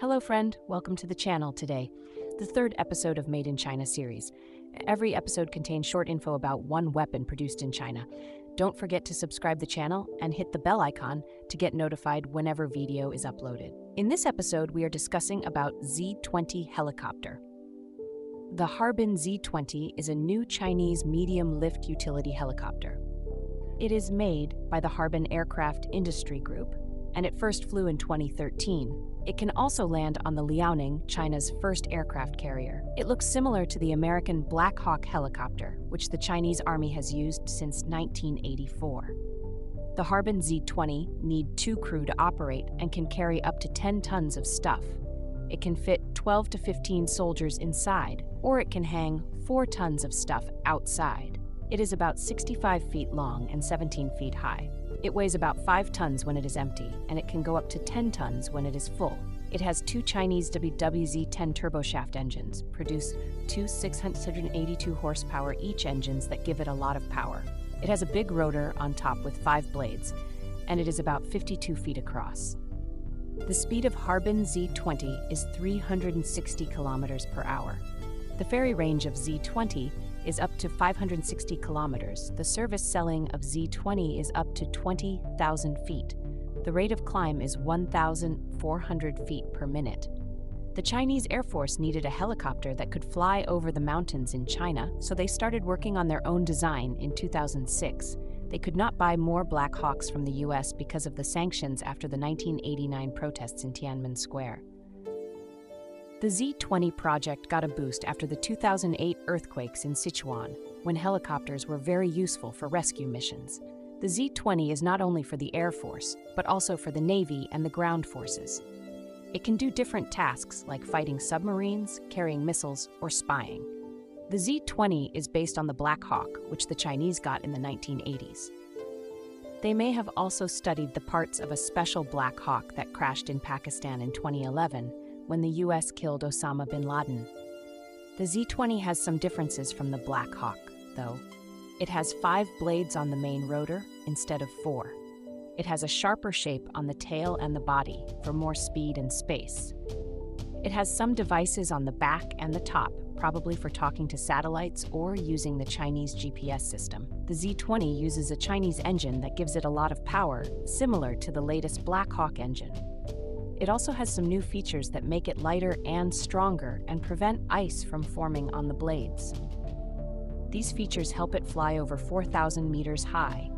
Hello friend, welcome to the channel today, the third episode of Made in China series. Every episode contains short info about one weapon produced in China. Don't forget to subscribe to the channel and hit the bell icon to get notified whenever video is uploaded. In this episode, we are discussing about Z-20 helicopter. The Harbin Z-20 is a new Chinese medium-lift utility helicopter. It is made by the Harbin Aircraft Industry Group, and it first flew in 2013. It can also land on the Liaoning, China's first aircraft carrier. It looks similar to the American Black Hawk helicopter, which the Chinese Army has used since 1984. The Harbin Z-20 need two crew to operate and can carry up to 10 tons of stuff. It can fit 12 to 15 soldiers inside, or it can hang 4 tons of stuff outside. It is about 65 feet long and 17 feet high. It weighs about 5 tons when it is empty, and it can go up to 10 tons when it is full. It has two Chinese WZ-10 turboshaft engines, produce two 682 horsepower each engines that give it a lot of power. It has a big rotor on top with 5 blades, and it is about 52 feet across. The speed of Harbin Z-20 is 360 kilometers per hour. The ferry range of Z-20 is up to 560 kilometers. The service selling of Z-20 is up to 20,000 feet. The rate of climb is 1,400 feet per minute. The Chinese Air Force needed a helicopter that could fly over the mountains in China, so they started working on their own design in 2006. They could not buy more Black Hawks from the US because of the sanctions after the 1989 protests in Tiananmen Square. The Z-20 project got a boost after the 2008 earthquakes in Sichuan, when helicopters were very useful for rescue missions. The Z-20 is not only for the Air Force, but also for the Navy and the ground forces. It can do different tasks like fighting submarines, carrying missiles, or spying. The Z-20 is based on the Black Hawk, which the Chinese got in the 1980s. They may have also studied the parts of a special Black Hawk that crashed in Pakistan in 2011, when the US killed Osama bin Laden. The Z-20 has some differences from the Black Hawk, though. It has 5 blades on the main rotor instead of 4. It has a sharper shape on the tail and the body for more speed and space. It has some devices on the back and the top, probably for talking to satellites or using the Chinese GPS system. The Z-20 uses a Chinese engine that gives it a lot of power, similar to the latest Black Hawk engine. It also has some new features that make it lighter and stronger and prevent ice from forming on the blades. These features help it fly over 4,000 meters high.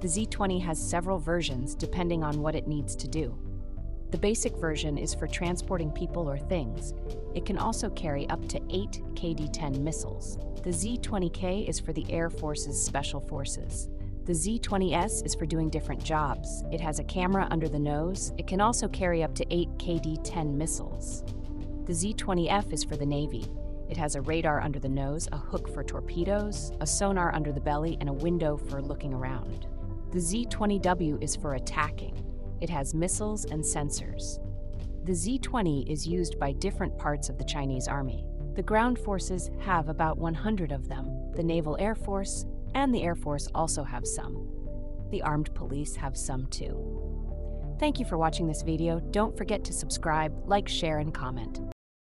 The Z-20 has several versions depending on what it needs to do. The basic version is for transporting people or things. It can also carry up to 8 KD-10 missiles. The Z-20K is for the Air Force's Special Forces. The Z-20S is for doing different jobs. It has a camera under the nose. It can also carry up to 8 KD-10 missiles. The Z-20F is for the Navy. It has a radar under the nose, a hook for torpedoes, a sonar under the belly, and a window for looking around. The Z-20W is for attacking. It has missiles and sensors. The Z-20 is used by different parts of the Chinese Army. The ground forces have about 100 of them. The Naval Air Force and the Air Force also have some. The armed police have some too. Thank you for watching this video. Don't forget to subscribe, like, share, and comment.